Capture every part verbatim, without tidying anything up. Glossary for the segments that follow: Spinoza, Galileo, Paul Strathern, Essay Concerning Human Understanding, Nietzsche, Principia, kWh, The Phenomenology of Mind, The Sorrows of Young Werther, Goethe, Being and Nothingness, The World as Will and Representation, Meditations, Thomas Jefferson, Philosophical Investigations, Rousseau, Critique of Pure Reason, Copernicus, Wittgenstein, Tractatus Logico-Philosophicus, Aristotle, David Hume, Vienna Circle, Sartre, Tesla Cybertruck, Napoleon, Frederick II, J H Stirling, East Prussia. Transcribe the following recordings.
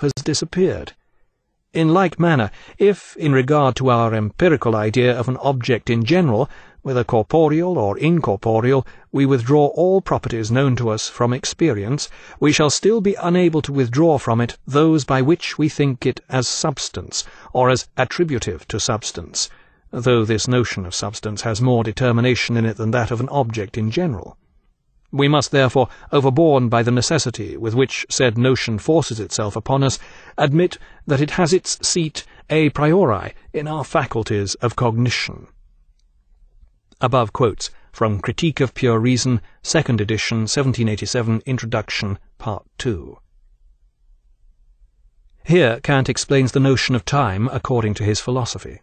has disappeared. In like manner, if, in regard to our empirical idea of an object in general, whether corporeal or incorporeal, we withdraw all properties known to us from experience, we shall still be unable to withdraw from it those by which we think it as substance, or as attributive to substance, though this notion of substance has more determination in it than that of an object in general. We must therefore, overborne by the necessity with which said notion forces itself upon us, admit that it has its seat a priori in our faculties of cognition. Above quotes from Critique of Pure Reason, second edition, seventeen eighty-seven, Introduction, Part two. Here Kant explains the notion of time according to his philosophy.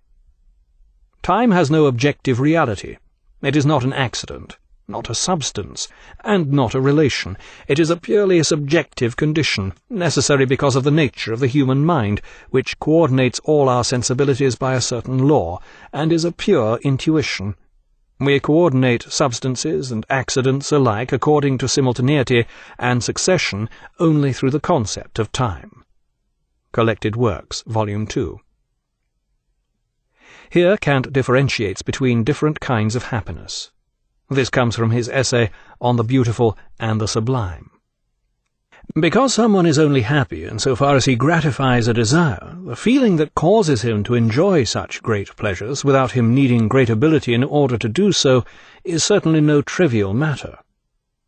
Time has no objective reality. It is not an accident, not a substance, and not a relation. It is a purely subjective condition, necessary because of the nature of the human mind, which coordinates all our sensibilities by a certain law, and is a pure intuition. We coordinate substances and accidents alike according to simultaneity and succession only through the concept of time. Collected Works, Volume two. Here Kant differentiates between different kinds of happiness. This comes from his essay on the beautiful and the sublime. Because someone is only happy in so far as he gratifies a desire, the feeling that causes him to enjoy such great pleasures without him needing great ability in order to do so is certainly no trivial matter.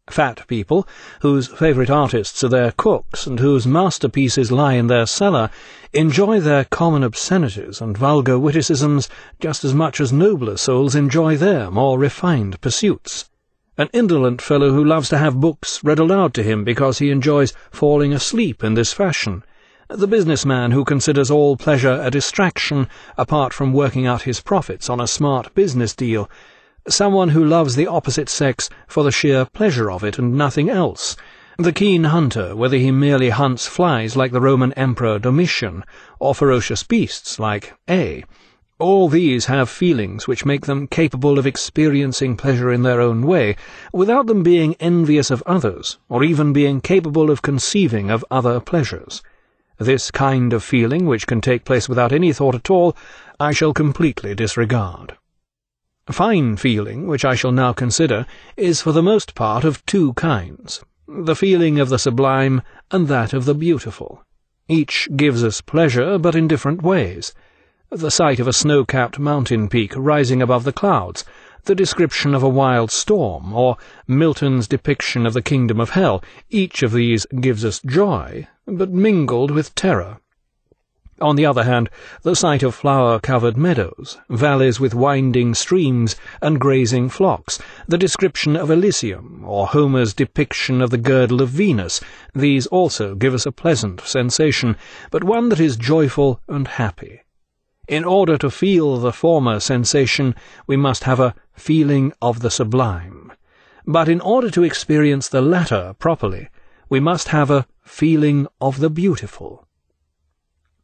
Fat people, whose favourite artists are their cooks and whose masterpieces lie in their cellar, enjoy their common obscenities and vulgar witticisms just as much as nobler souls enjoy their more refined pursuits. An indolent fellow who loves to have books read aloud to him because he enjoys falling asleep in this fashion. The businessman who considers all pleasure a distraction apart from working out his profits on a smart business deal. Someone who loves the opposite sex for the sheer pleasure of it and nothing else, the keen hunter, whether he merely hunts flies like the Roman Emperor Domitian, or ferocious beasts like A. All these have feelings which make them capable of experiencing pleasure in their own way, without them being envious of others, or even being capable of conceiving of other pleasures. This kind of feeling, which can take place without any thought at all, I shall completely disregard. Fine feeling, which I shall now consider, is for the most part of two kinds, the feeling of the sublime and that of the beautiful. Each gives us pleasure, but in different ways. The sight of a snow-capped mountain peak rising above the clouds, the description of a wild storm, or Milton's depiction of the kingdom of hell, each of these gives us joy, but mingled with terror. On the other hand, the sight of flower-covered meadows, valleys with winding streams and grazing flocks, the description of Elysium, or Homer's depiction of the girdle of Venus, these also give us a pleasant sensation, but one that is joyful and happy. In order to feel the former sensation, we must have a feeling of the sublime. But in order to experience the latter properly, we must have a feeling of the beautiful.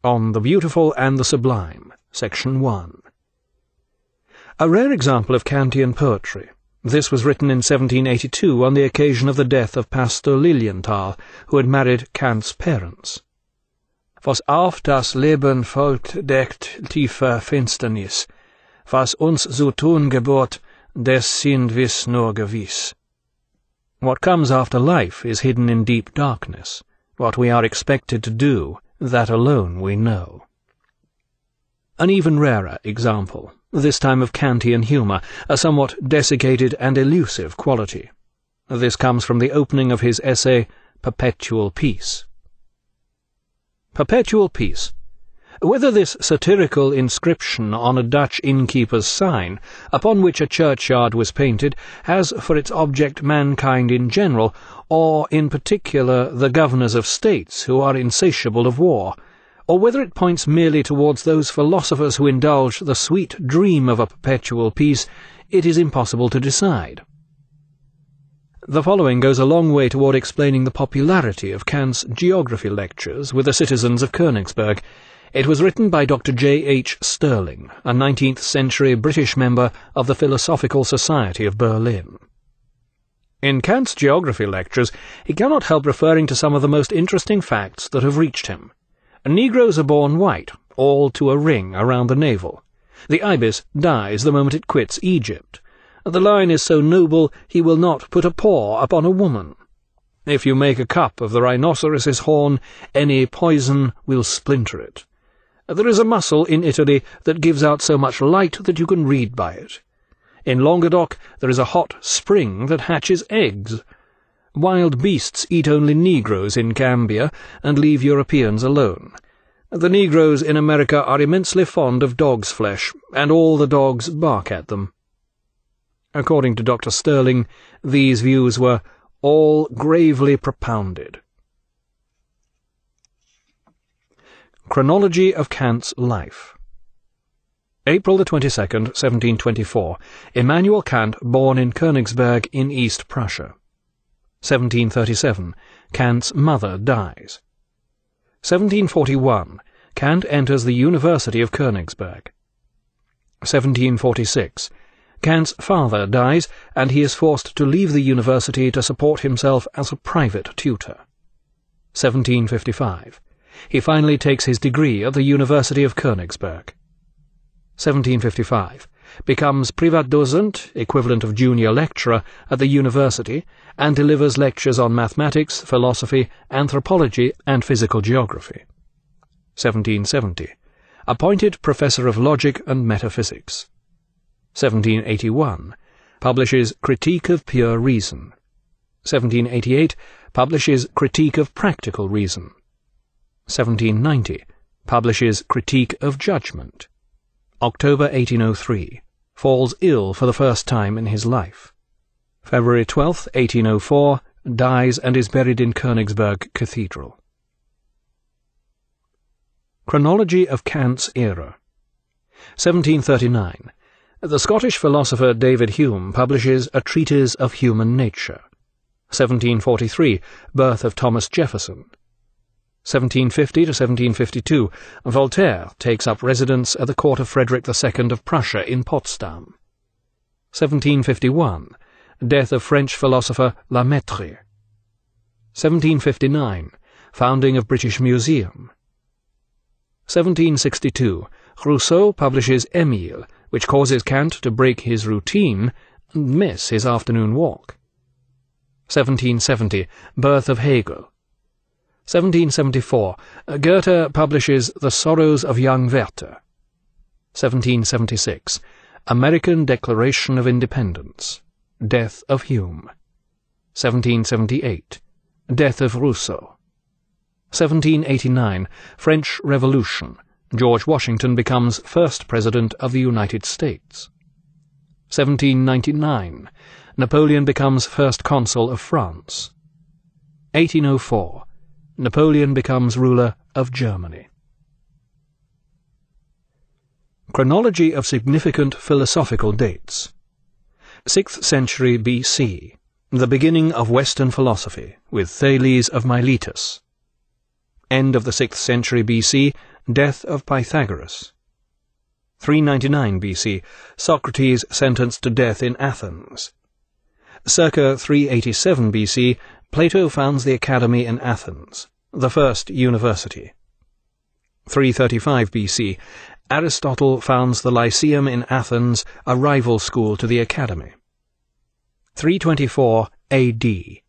On the Beautiful and the Sublime, Section one. A rare example of Kantian poetry. This was written in seventeen eighty-two on the occasion of the death of Pastor Lilienthal, who had married Kant's parents. Was auf das Leben folgt deckt tiefer Finsternis, was uns zu tun gebot, des sind wiss nur gewiss. What comes after life is hidden in deep darkness. What we are expected to do, that alone we know. An even rarer example, this time of Kantian humour, a somewhat desiccated and elusive quality. This comes from the opening of his essay, Perpetual Peace. Perpetual Peace. Whether this satirical inscription on a Dutch innkeeper's sign, upon which a churchyard was painted, has for its object mankind in general, or in particular the governors of states who are insatiable of war, or whether it points merely towards those philosophers who indulge the sweet dream of a perpetual peace, it is impossible to decide. The following goes a long way toward explaining the popularity of Kant's geography lectures with the citizens of Königsberg. It was written by Doctor J H Stirling, a nineteenth century British member of the Philosophical Society of Berlin. In Kant's geography lectures, he cannot help referring to some of the most interesting facts that have reached him. Negroes are born white, all to a ring around the navel. The ibis dies the moment it quits Egypt. The lion is so noble he will not put a paw upon a woman. If you make a cup of the rhinoceros's horn, any poison will splinter it. There is a muscle in Italy that gives out so much light that you can read by it. In Languedoc there is a hot spring that hatches eggs. Wild beasts eat only Negroes in Cambia and leave Europeans alone. The Negroes in America are immensely fond of dog's flesh, and all the dogs bark at them. According to Doctor Sterling, these views were all gravely propounded. Chronology of Kant's life. April the twenty-second, seventeen twenty-four. Immanuel Kant born in Königsberg in East Prussia. seventeen thirty-seven. Kant's mother dies. seventeen forty-one. Kant enters the University of Königsberg. seventeen forty-six. Kant's father dies, and he is forced to leave the university to support himself as a private tutor. seventeen fifty-five. He finally takes his degree at the University of Königsberg. seventeen fifty-five. Becomes Privatdozent, equivalent of junior lecturer, at the university, and delivers lectures on mathematics, philosophy, anthropology, and physical geography. seventeen seventy. Appointed Professor of Logic and Metaphysics. seventeen eighty-one. Publishes Critique of Pure Reason. seventeen eighty-eight. Publishes Critique of Practical Reason. seventeen ninety. Publishes Critique of Judgment. October eighteen oh three. Falls ill for the first time in his life. February twelfth, eighteen oh four. Dies and is buried in Königsberg Cathedral. Chronology of Kant's era. seventeen thirty-nine. The Scottish philosopher David Hume publishes A Treatise of Human Nature. seventeen forty-three. Birth of Thomas Jefferson. seventeen fifty to seventeen fifty-two, Voltaire takes up residence at the court of Frederick the Second of Prussia in Potsdam. seventeen fifty-one, death of French philosopher La Mettrie. seventeen fifty-nine, founding of British Museum. seventeen sixty-two, Rousseau publishes Émile, which causes Kant to break his routine and miss his afternoon walk. seventeen seventy, birth of Hegel. seventeen seventy-four. Goethe publishes The Sorrows of Young Werther. seventeen seventy-six. American Declaration of Independence. Death of Hume. seventeen seventy-eight. Death of Rousseau. seventeen eighty-nine. French Revolution. George Washington becomes first President of the United States. seventeen ninety-nine. Napoleon becomes first Consul of France. eighteen oh four. Napoleon becomes ruler of Germany. Chronology of significant philosophical dates. sixth century B C, the beginning of Western philosophy, with Thales of Miletus. End of the sixth century B C, death of Pythagoras. three ninety-nine B C, Socrates sentenced to death in Athens. Circa three eighty-seven B C, Plato founds the Academy in Athens, the first university. three thirty-five B C, Aristotle founds the Lyceum in Athens, a rival school to the Academy. three twenty-four A D,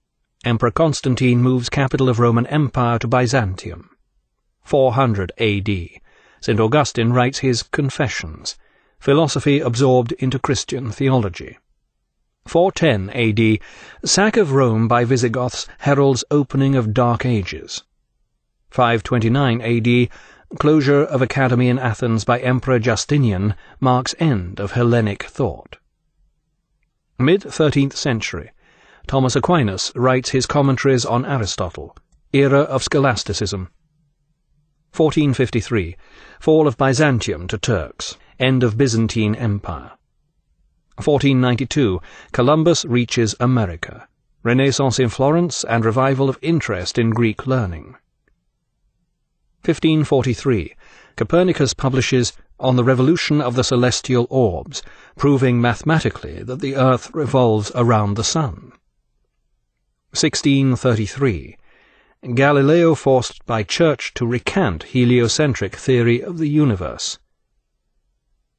Emperor Constantine moves capital of Roman Empire to Byzantium. four hundred A D, Saint Augustine writes his Confessions, philosophy absorbed into Christian theology. four ten A D, sack of Rome by Visigoths heralds opening of Dark Ages. five twenty-nine A D, closure of Academy in Athens by Emperor Justinian marks end of Hellenic thought. Mid-thirteenth century, Thomas Aquinas writes his commentaries on Aristotle, era of scholasticism. fourteen fifty-three, fall of Byzantium to Turks, end of Byzantine Empire. fourteen ninety-two, Columbus reaches America. Renaissance in Florence and revival of interest in Greek learning. fifteen forty-three, Copernicus publishes On the Revolution of the Celestial Orbs, proving mathematically that the Earth revolves around the Sun. sixteen thirty-three, Galileo forced by Church to recant heliocentric theory of the universe.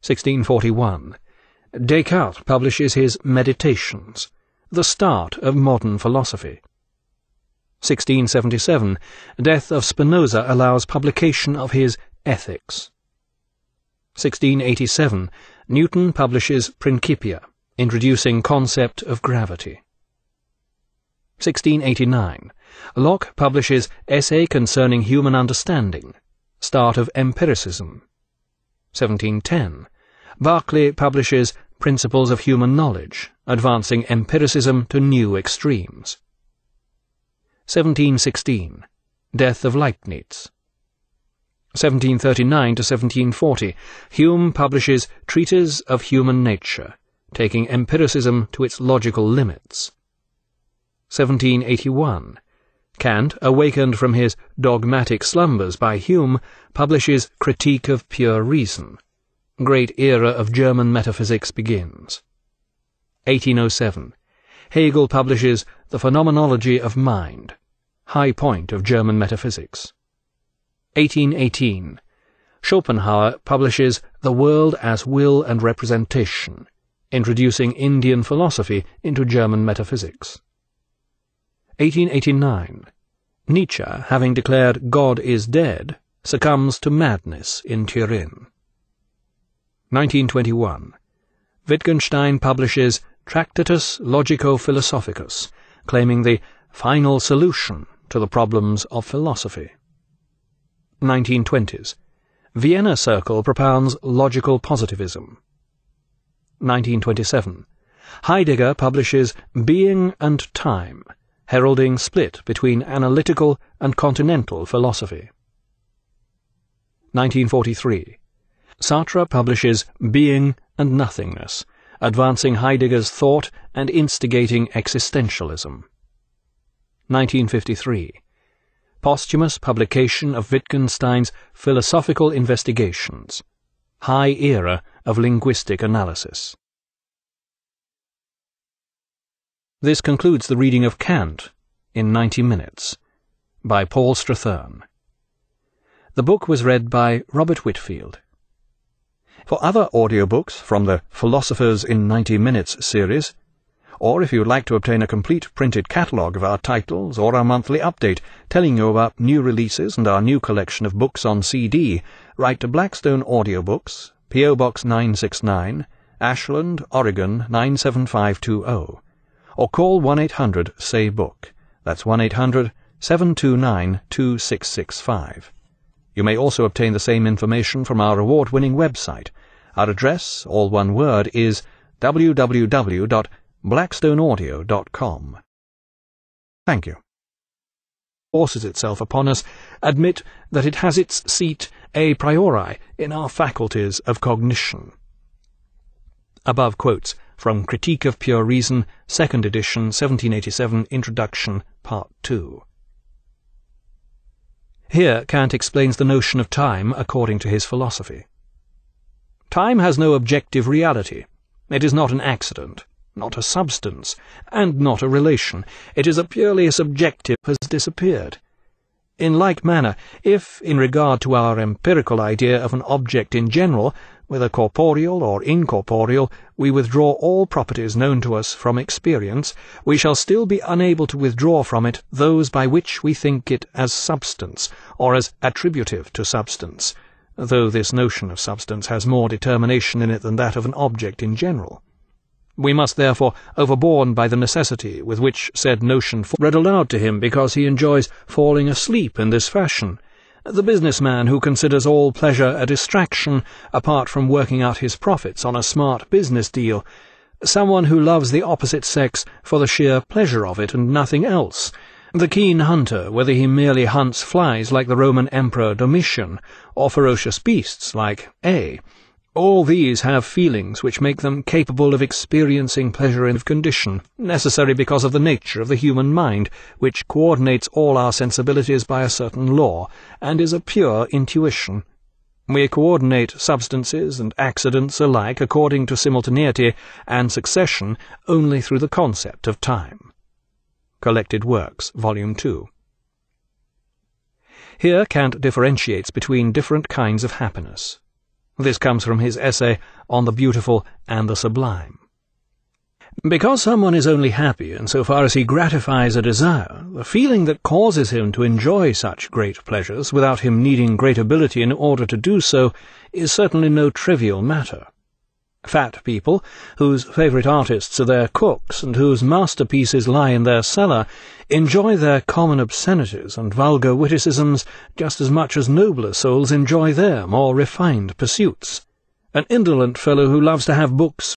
sixteen forty-one. Descartes publishes his Meditations, the start of modern philosophy. sixteen seventy-seven. Death of Spinoza allows publication of his Ethics. sixteen eighty-seven. Newton publishes Principia, introducing concept of gravity. sixteen eighty-nine. Locke publishes Essay Concerning Human Understanding, start of empiricism. seventeen ten. Berkeley publishes Principles of Human Knowledge, advancing empiricism to new extremes. seventeen sixteen. Death of Leibniz. seventeen thirty-nine to seventeen forty, Hume publishes Treatise of Human Nature, taking empiricism to its logical limits. seventeen eighty-one, Kant, awakened from his dogmatic slumbers by Hume, publishes Critique of Pure Reason. Great era of German metaphysics begins. eighteen oh seven, Hegel publishes The Phenomenology of Mind, high point of German metaphysics. eighteen eighteen. Schopenhauer publishes The World as Will and Representation, introducing Indian philosophy into German metaphysics. eighteen eighty-nine. Nietzsche, having declared God is dead, succumbs to madness in Turin. nineteen twenty-one. Wittgenstein publishes Tractatus Logico-Philosophicus, claiming the final solution to the problems of philosophy. nineteen twenties. Vienna Circle propounds logical positivism. nineteen twenty-seven. Heidegger publishes Being and Time, heralding split between analytical and continental philosophy. nineteen forty-three. Sartre publishes Being and Nothingness, advancing Heidegger's thought and instigating existentialism. nineteen fifty-three. Posthumous publication of Wittgenstein's Philosophical Investigations, high era of linguistic analysis. This concludes the reading of Kant in ninety minutes by Paul Strathern. The book was read by Robert Whitfield. For other audiobooks from the Philosophers in ninety minutes series, or if you'd like to obtain a complete printed catalogue of our titles or our monthly update telling you about new releases and our new collection of books on C D, write to Blackstone Audiobooks, P O Box nine six nine, Ashland, Oregon nine seven five two zero, or call one eight hundred say book. That's one eight hundred seven two nine two six six five. You may also obtain the same information from our award-winning website. Our address, all one word, is w w w dot blackstone audio dot com. Thank you. Forces itself upon us, admit that it has its seat a priori in our faculties of cognition. Above quotes from Critique of Pure Reason, second edition, seventeen eighty-seven, Introduction, Part two. Here Kant explains the notion of time according to his philosophy. Time has no objective reality. It is not an accident, not a substance, and not a relation. It is a purely subjective has disappeared. In like manner, if, in regard to our empirical idea of an object in general, whether corporeal or incorporeal, we withdraw all properties known to us from experience, we shall still be unable to withdraw from it those by which we think it as substance, or as attributive to substance, though this notion of substance has more determination in it than that of an object in general. We must therefore, overborne by the necessity with which said notion read aloud to him because he enjoys falling asleep in this fashion, the businessman who considers all pleasure a distraction apart from working out his profits on a smart business deal, someone who loves the opposite sex for the sheer pleasure of it and nothing else, the keen hunter, whether he merely hunts flies like the Roman Emperor Domitian, or ferocious beasts like A. All these have feelings which make them capable of experiencing pleasure in condition, necessary because of the nature of the human mind, which coordinates all our sensibilities by a certain law, and is a pure intuition. We coordinate substances and accidents alike according to simultaneity and succession only through the concept of time. Collected Works, Volume two. Here Kant differentiates between different kinds of happiness. This comes from his essay on the beautiful and the sublime. Because someone is only happy insofar as he gratifies a desire, the feeling that causes him to enjoy such great pleasures without him needing great ability in order to do so is certainly no trivial matter. Fat people, whose favourite artists are their cooks and whose masterpieces lie in their cellar, enjoy their common obscenities and vulgar witticisms just as much as nobler souls enjoy their more refined pursuits. An indolent fellow who loves to have books